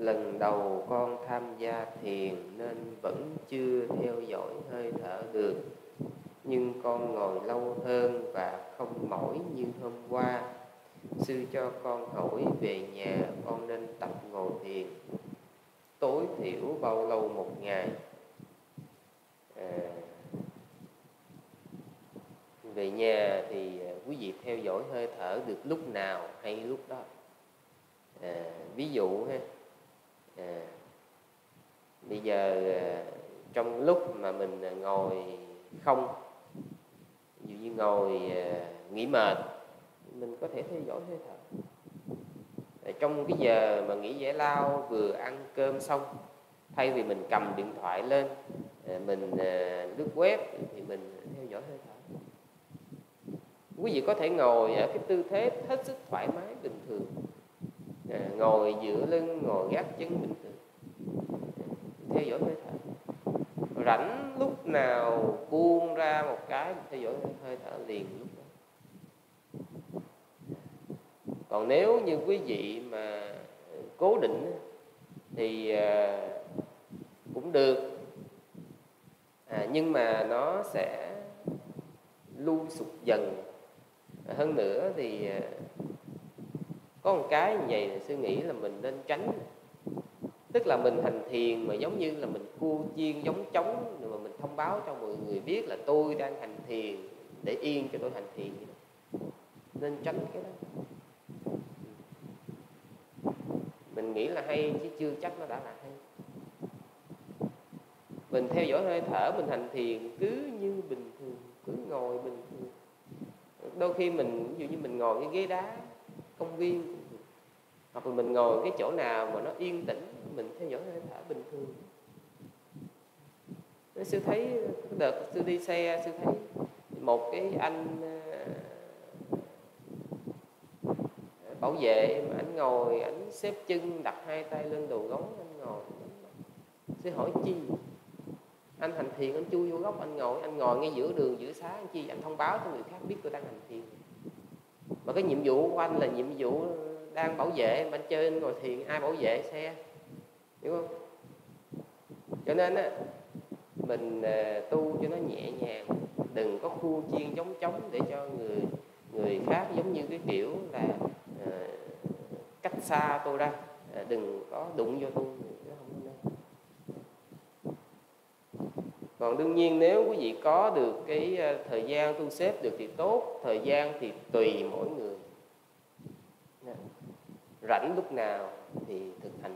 Lần đầu con tham gia thiền nên vẫn chưa theo dõi hơi thở được. Nhưng con ngồi lâu hơn và không mỏi như hôm qua. Sư cho con hỏi về nhà con nên tập ngồi thiền tối thiểu bao lâu một ngày? Về nhà thì quý vị theo dõi hơi thở được lúc nào hay lúc đó. Ví dụ ha, bây giờ trong lúc mà mình ngồi không, ví dụ như ngồi nghỉ mệt, mình có thể theo dõi hơi thở. Trong cái giờ mà nghỉ giải lao vừa ăn cơm xong, thay vì mình cầm điện thoại lên mình lướt web thì mình theo dõi hơi thở. Quý vị có thể ngồi ở cái tư thế hết sức thoải mái bình thường, ngồi giữa lưng, ngồi gác chân bình thường, theo dõi hơi thở. Rảnh lúc nào buông ra một cái, theo dõi hơi thở liền lúc đó. Còn nếu như quý vị mà cố định thì cũng được, nhưng mà nó sẽ lui sụt dần. Hơn nữa thì có một cái như vậy là suy nghĩ là mình nên tránh. Tức là mình hành thiền mà giống như là mình cu chiên giống trống, mà mình thông báo cho mọi người biết là tôi đang hành thiền để yên cho tôi hành thiền. Nên tránh cái đó. Mình nghĩ là hay chứ chưa chắc nó đã là hay. Mình theo dõi hơi thở, mình hành thiền cứ như bình thường, cứ ngồi bình thường. Đôi khi mình, ví dụ như mình ngồi cái ghế đá công viên, hoặc là mình ngồi cái chỗ nào mà nó yên tĩnh, mình theo dõi hơi thở bình thường. Sư thấy đợt sư đi xe, sư thấy một cái anh bảo vệ mà anh ngồi, anh xếp chân đặt hai tay lên đầu gối, anh ngồi. Sư hỏi chi? Anh hành thiền, anh chui vô góc, anh ngồi ngay giữa đường, giữa xá, anh chi? Anh thông báo cho người khác biết tôi đang hành thiền. Mà cái nhiệm vụ của anh là nhiệm vụ đang bảo vệ, mà anh chơi anh ngồi thiền, ai bảo vệ xe, hiểu không? Cho nên á, mình tu cho nó nhẹ nhàng, đừng có khu chiên giống trống để cho người khác giống như cái kiểu là cách xa tôi ra, đừng có đụng vô tôi. Còn đương nhiên nếu quý vị có được cái thời gian tu xếp được thì tốt, thời gian thì tùy mỗi người. Rảnh lúc nào thì thực hành.